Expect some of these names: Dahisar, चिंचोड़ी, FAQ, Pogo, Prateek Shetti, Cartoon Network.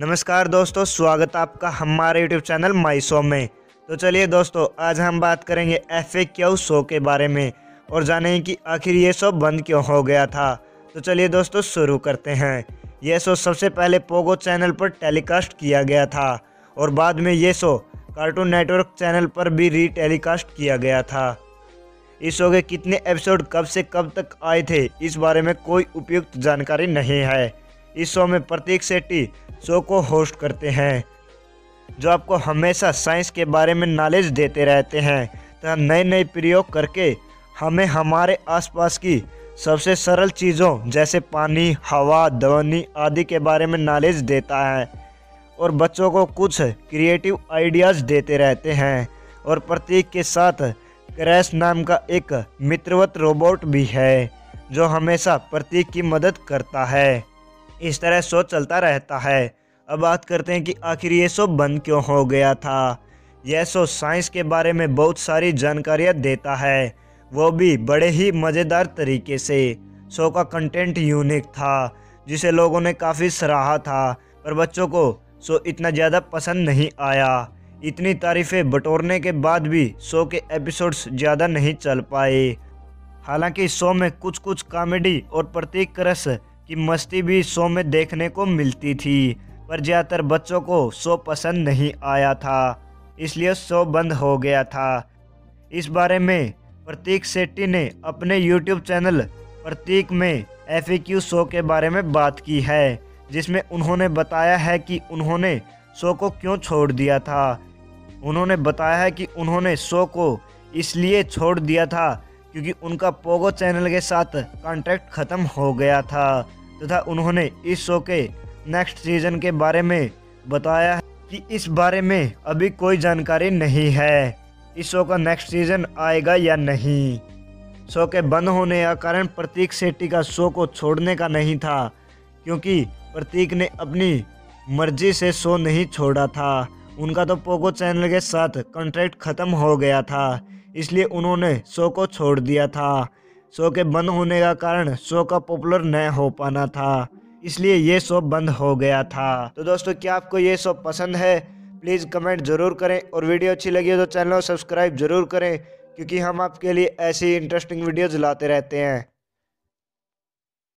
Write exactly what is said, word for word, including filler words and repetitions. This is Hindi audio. नमस्कार दोस्तों, स्वागत है आपका हमारे YouTube चैनल माई शो में। तो चलिए दोस्तों, आज हम बात करेंगे एफ ए क्यू शो के बारे में और जानेंगे कि आखिर ये शो बंद क्यों हो गया था। तो चलिए दोस्तों शुरू करते हैं। ये शो सबसे पहले पोगो चैनल पर टेलीकास्ट किया गया था और बाद में ये शो कार्टून नेटवर्क चैनल पर भी री टेलीकास्ट किया गया था। इस शो के कितने एपिसोड कब से कब तक आए थे इस बारे में कोई उपयुक्त जानकारी नहीं है। इस शो में प्रतीक शेट्टी शो को होस्ट करते हैं, जो आपको हमेशा साइंस के बारे में नॉलेज देते रहते हैं तथा नए नए प्रयोग करके हमें हमारे आसपास की सबसे सरल चीज़ों जैसे पानी, हवा, ध्वनि आदि के बारे में नॉलेज देता है और बच्चों को कुछ क्रिएटिव आइडियाज़ देते रहते हैं। और प्रतीक के साथ क्रैश नाम का एक मित्रवत रोबोट भी है जो हमेशा प्रतीक की मदद करता है। इस तरह शो चलता रहता है। अब बात करते हैं कि आखिर ये शो बंद क्यों हो गया था। यह शो साइंस के बारे में बहुत सारी जानकारियाँ देता है, वो भी बड़े ही मज़ेदार तरीके से। शो का कंटेंट यूनिक था जिसे लोगों ने काफ़ी सराहा था, पर बच्चों को शो इतना ज़्यादा पसंद नहीं आया। इतनी तारीफ़ें बटोरने के बाद भी शो के एपिसोड्स ज़्यादा नहीं चल पाए। हालांकि शो में कुछ कुछ कॉमेडी और प्रतीक क्रश कि मस्ती भी शो में देखने को मिलती थी, पर ज़्यादातर बच्चों को शो पसंद नहीं आया था, इसलिए शो बंद हो गया था। इस बारे में प्रतीक शेट्टी ने अपने यूट्यूब चैनल प्रतीक में एफ ए क्यू शो के बारे में बात की है, जिसमें उन्होंने बताया है कि उन्होंने शो को क्यों छोड़ दिया था। उन्होंने बताया है कि उन्होंने शो को इसलिए छोड़ दिया था क्योंकि उनका पोगो चैनल के साथ कॉन्ट्रैक्ट ख़त्म हो गया था तथा उन्होंने इस शो के नेक्स्ट सीजन के बारे में बताया कि इस बारे में अभी कोई जानकारी नहीं है, इस शो का नेक्स्ट सीजन आएगा या नहीं। शो के बंद होने का कारण प्रतीक शेट्टी का शो को छोड़ने का नहीं था, क्योंकि प्रतीक ने अपनी मर्जी से शो नहीं छोड़ा था। उनका तो पोगो चैनल के साथ कॉन्ट्रैक्ट ख़त्म हो गया था, इसलिए उन्होंने शो को छोड़ दिया था। शो के बंद होने का कारण शो का पॉपुलर न हो पाना था, इसलिए ये शो बंद हो गया था। तो दोस्तों, क्या आपको ये शो पसंद है? प्लीज़ कमेंट ज़रूर करें और वीडियो अच्छी लगी हो तो चैनल को सब्सक्राइब ज़रूर करें, क्योंकि हम आपके लिए ऐसी इंटरेस्टिंग वीडियोज़ लाते रहते हैं।